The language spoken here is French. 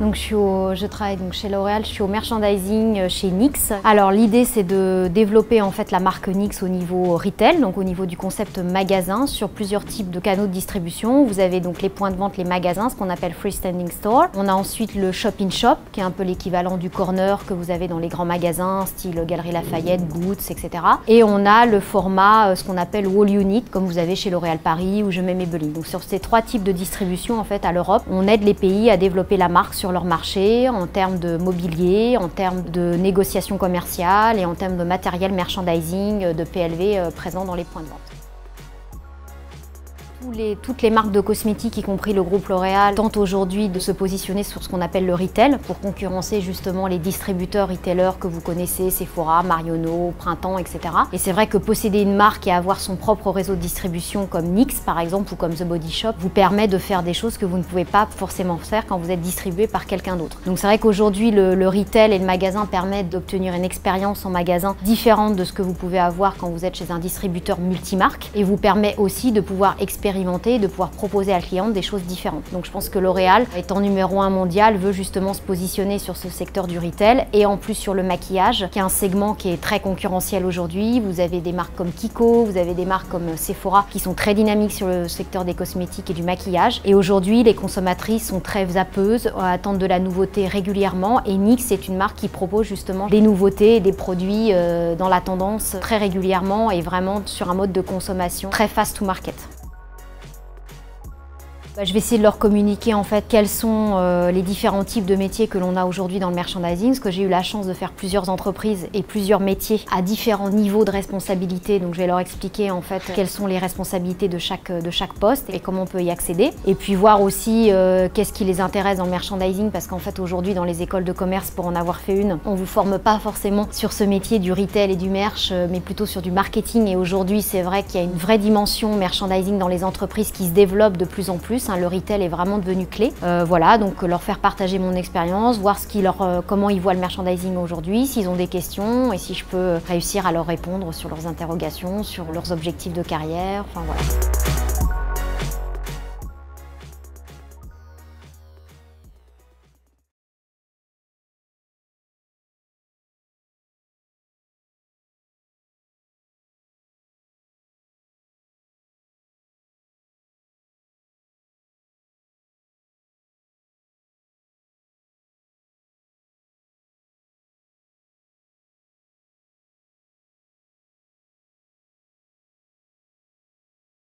Donc je travaille donc chez L'Oréal, je suis au merchandising chez NYX. Alors l'idée c'est de développer en fait la marque NYX au niveau retail, donc au niveau du concept magasin sur plusieurs types de canaux de distribution. Vous avez donc les points de vente, les magasins, ce qu'on appelle Freestanding Store. On a ensuite le Shop-in-Shop qui est un peu l'équivalent du corner que vous avez dans les grands magasins style Galerie Lafayette, Boots, etc. Et on a le format ce qu'on appelle Wall Unit comme vous avez chez L'Oréal Paris ou chez Maybelline. Donc sur ces trois types de distribution en fait à l'Europe, on aide les pays à développer la marque sur leur marché, en termes de mobilier, en termes de négociations commerciales et en termes de matériel merchandising, de PLV présent dans les points de vente. Toutes les marques de cosmétiques, y compris le groupe L'Oréal, tentent aujourd'hui de se positionner sur ce qu'on appelle le retail pour concurrencer justement les distributeurs retailers que vous connaissez, Sephora, Marionnaud, Printemps, etc. Et c'est vrai que posséder une marque et avoir son propre réseau de distribution comme NYX par exemple ou comme The Body Shop vous permet de faire des choses que vous ne pouvez pas forcément faire quand vous êtes distribué par quelqu'un d'autre. Donc c'est vrai qu'aujourd'hui le retail et le magasin permettent d'obtenir une expérience en magasin différente de ce que vous pouvez avoir quand vous êtes chez un distributeur multimarque et vous permet aussi de pouvoir expérimenter et de pouvoir proposer à la cliente des choses différentes. Donc je pense que L'Oréal, étant numéro 1 mondial, veut justement se positionner sur ce secteur du retail et en plus sur le maquillage, qui est un segment qui est très concurrentiel aujourd'hui. Vous avez des marques comme Kiko, vous avez des marques comme Sephora qui sont très dynamiques sur le secteur des cosmétiques et du maquillage. Et aujourd'hui, les consommatrices sont très zappeuses, attendent de la nouveauté régulièrement et NYX est une marque qui propose justement des nouveautés et des produits dans la tendance très régulièrement et vraiment sur un mode de consommation très fast to market. Je vais essayer de leur communiquer en fait quels sont les différents types de métiers que l'on a aujourd'hui dans le merchandising, parce que j'ai eu la chance de faire plusieurs entreprises et plusieurs métiers à différents niveaux de responsabilité. Donc je vais leur expliquer en fait quelles sont les responsabilités de chaque poste et comment on peut y accéder. Et puis voir aussi qu'est-ce qui les intéresse dans le merchandising, parce qu'en fait aujourd'hui dans les écoles de commerce, pour en avoir fait une, on ne vous forme pas forcément sur ce métier du retail et du merch, mais plutôt sur du marketing. Et aujourd'hui c'est vrai qu'il y a une vraie dimension merchandising dans les entreprises qui se développe de plus en plus. Le retail est vraiment devenu clé. Voilà, donc leur faire partager mon expérience, voir comment ils voient le merchandising aujourd'hui, s'ils ont des questions et si je peux réussir à leur répondre sur leurs interrogations, sur leurs objectifs de carrière, enfin voilà.